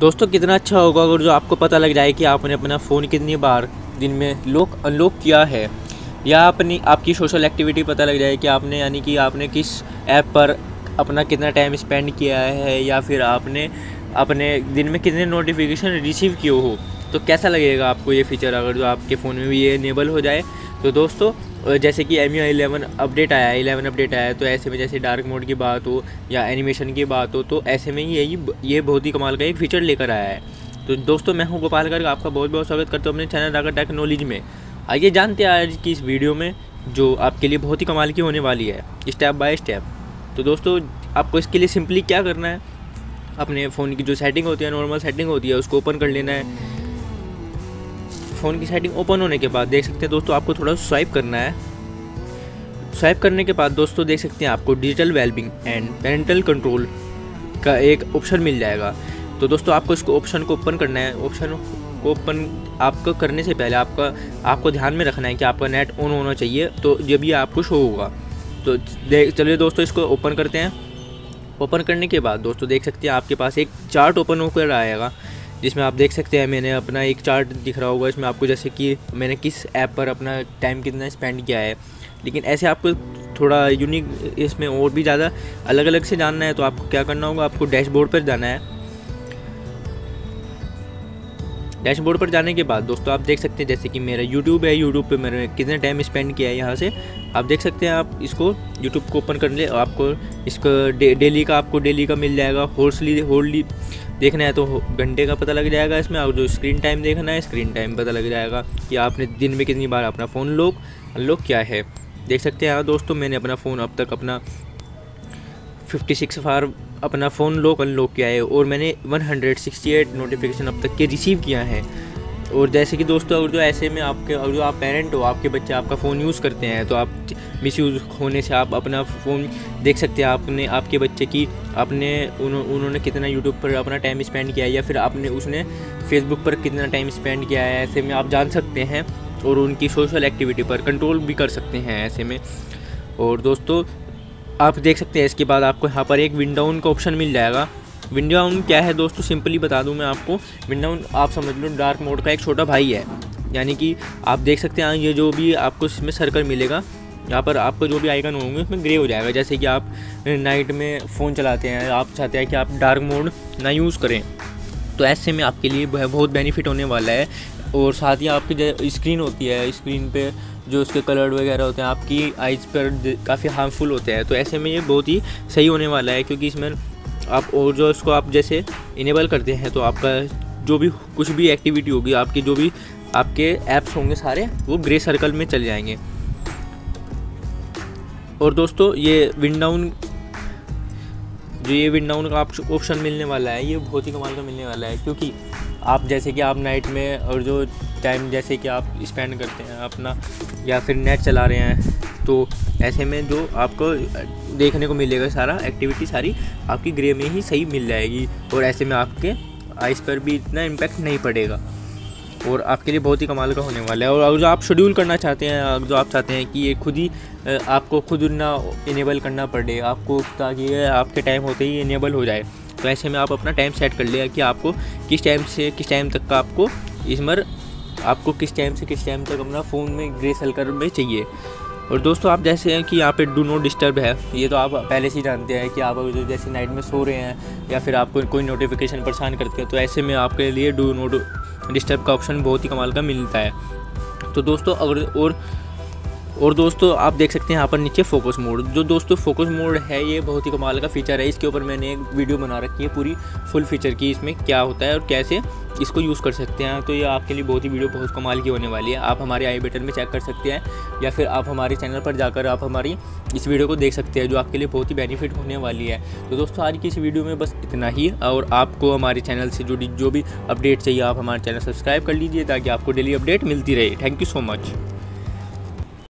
दोस्तों कितना अच्छा होगा अगर जो आपको पता लग जाए कि आपने अपना फ़ोन कितनी बार दिन में लॉक अनलॉक किया है, या अपनी आपकी सोशल एक्टिविटी पता लग जाए कि आपने यानी कि आपने किस ऐप पर अपना कितना टाइम स्पेंड किया है, या फिर आपने अपने दिन में कितने नोटिफिकेशन रिसीव किए हो। तो कैसा लगेगा आपको ये फ़ीचर अगर जो आपके फ़ोन में भी ये इनेबल हो जाए। तो दोस्तों जैसे कि MIUI 11 अपडेट आया है, 11 अपडेट आया है, तो ऐसे में जैसे डार्क मोड की बात हो या एनिमेशन की बात हो, तो ऐसे में ये बहुत ही कमाल का एक फ़ीचर लेकर आया है। तो दोस्तों मैं हूँ गोपाल गर्ग, आपका बहुत बहुत स्वागत करता हूँ अपने चैनल राघव टेक्नोलॉजी में। आइए जानते हैं आज की इस वीडियो में जो आपके लिए बहुत ही कमाल की होने वाली है स्टेप बाय स्टेप। तो दोस्तों आपको इसके लिए सिंपली क्या करना है, अपने फ़ोन की जो सेटिंग होती है, नॉर्मल सेटिंग होती है, उसको ओपन कर लेना है। फ़ोन की सेटिंग ओपन होने के बाद देख सकते हैं दोस्तों आपको थोड़ा स्वाइप करना है। स्वाइप करने के बाद दोस्तों देख सकते हैं आपको digital wellbeing and parental control का एक ऑप्शन मिल जाएगा। तो दोस्तों आपको इसको ऑप्शन को ओपन करना है। ऑप्शन को ओपन आपको करने से पहले आपको ध्यान में रखना है कि आपका नेट ऑन होना चाहिए, तो जब ये आपको शो होगा। तो चलिए दोस्तों इसको ओपन करते हैं। ओपन करने के बाद दोस्तों देख सकते हैं आपके पास एक चार्ट ओपन होकर आएगा, जिसमें आप देख सकते हैं मैंने अपना एक चार्ट दिख रहा होगा। इसमें आपको जैसे कि मैंने किस ऐप पर अपना टाइम कितना स्पेंड किया है, लेकिन ऐसे आपको थोड़ा यूनिक इसमें और भी ज़्यादा अलग अलग से जानना है। तो आपको क्या करना होगा, आपको डैशबोर्ड पर जाना है। डैशबोर्ड पर जाने के बाद दोस्तों आप देख सकते हैं जैसे कि मेरा YouTube है, YouTube पे मैंने कितना टाइम स्पेंड किया है, यहाँ से आप देख सकते हैं। आप इसको YouTube को ओपन कर ले, आपको इसका डेली का मिल जाएगा। होर्सली देखना है तो घंटे का पता लग जाएगा इसमें, और जो स्क्रीन टाइम देखना है स्क्रीन टाइम पता लग जाएगा कि आपने दिन में कितनी बार अपना फ़ोन अनलॉक किया है। देख सकते हैं दोस्तों मैंने अपना फ़ोन अब तक अपना 56 बार अपना फ़ोन अनलॉक किया है, और मैंने 168 नोटिफिकेशन अब तक के रिसीव किया है। और जैसे कि दोस्तों अगर जो ऐसे में आपके और जो आप पेरेंट हो, आपके बच्चे आपका फ़ोन यूज़ करते हैं, तो आप मिसयूज़ होने से आप अपना फ़ोन देख सकते हैं। आपने आपके बच्चे की उन्होंने कितना यूट्यूब पर अपना टाइम स्पेंड किया है, या फिर आपने उसने फेसबुक पर कितना टाइम स्पेंड किया है, ऐसे में आप जान सकते हैं और उनकी सोशल एक्टिविटी पर कंट्रोल भी कर सकते हैं ऐसे में। और दोस्तों आप देख सकते हैं इसके बाद आपको यहाँ पर एक विंडो डाउन का ऑप्शन मिल जाएगा। विंडो डाउन क्या है दोस्तों, सिंपली बता दूं मैं आपको। विंडो डाउन आप समझ लो डार्क मोड का एक छोटा भाई है, यानी कि आप देख सकते हैं ये जो भी आपको इसमें सर्कल मिलेगा, यहाँ पर आपको जो भी आइकन होंगे उसमें ग्रे हो जाएगा। जैसे कि आप नाइट में फ़ोन चलाते हैं, आप चाहते हैं कि आप डार्क मोड ना यूज़ करें, तो ऐसे में आपके लिए बहुत बेनिफिट होने वाला है। और साथ ही आपकी जो स्क्रीन होती है, स्क्रीन पे जो उसके कलर वगैरह होते हैं आपकी आइज़ पर काफ़ी हार्मफुल होते हैं, तो ऐसे में ये बहुत ही सही होने वाला है। क्योंकि इसमें आप और जो इसको आप जैसे इनेबल करते हैं तो आपका जो भी कुछ भी एक्टिविटी होगी, आपकी जो भी आपके ऐप्स होंगे सारे वो ग्रे सर्कल में चले जाएंगे। और दोस्तों ये विंडो डाउन का आपको ऑप्शन मिलने वाला है, ये बहुत ही कमाल का मिलने वाला है। क्योंकि आप जैसे कि आप नाइट में और जो टाइम जैसे कि आप स्पेंड करते हैं अपना, या फिर नेट चला रहे हैं, तो ऐसे में जो आपको देखने को मिलेगा सारा एक्टिविटी सारी आपकी ग्रे में ही सही मिल जाएगी, और ऐसे में आपके आइज़ पर भी इतना इम्पैक्ट नहीं पड़ेगा, और आपके लिए बहुत ही कमाल का होने वाला है। और जो आप शेड्यूल करना चाहते हैं, जो आप चाहते हैं कि ये खुद ही आपको खुद ना इनेबल करना पड़े आपको, ताकि आपके टाइम होते ही इनेबल हो जाए, तो ऐसे में आप अपना टाइम सेट कर लिया कि आपको किस टाइम से किस टाइम तक का आपको इस बार आपको किस टाइम से किस टाइम तक अपना फ़ोन में ग्रे सर्कल में चाहिए। और दोस्तों आप जैसे हैं कि यहाँ पे डू नॉट डिस्टर्ब है, ये तो आप पहले से जानते हैं कि आप जैसे नाइट में सो रहे हैं या फिर आपको कोई नोटिफिकेशन परेशान करते हैं, तो ऐसे में आपके लिए डू नॉट डिस्टर्ब का ऑप्शन बहुत ही कमाल का मिलता है। तो दोस्तों अगर और दोस्तों आप देख सकते हैं यहाँ पर नीचे फोकस मोड, जो दोस्तों फोकस मोड है ये बहुत ही कमाल का फ़ीचर है। इसके ऊपर मैंने एक वीडियो बना रखी है पूरी फुल फीचर की, इसमें क्या होता है और कैसे इसको यूज़ कर सकते हैं। तो ये आपके लिए बहुत ही वीडियो बहुत कमाल की होने वाली है, आप हमारे आई बटन में चेक कर सकते हैं, या फिर आप हमारे चैनल पर जाकर आप हमारी इस वीडियो को देख सकते हैं, जो आपके लिए बहुत ही बेनिफिट होने वाली है। तो दोस्तों आज की इस वीडियो में बस इतना ही, और आपको हमारे चैनल से जुड़ी जो भी अपडेट चाहिए आप हमारे चैनल सब्सक्राइब कर लीजिए, ताकि आपको डेली अपडेट मिलती रहे। Thank you so much.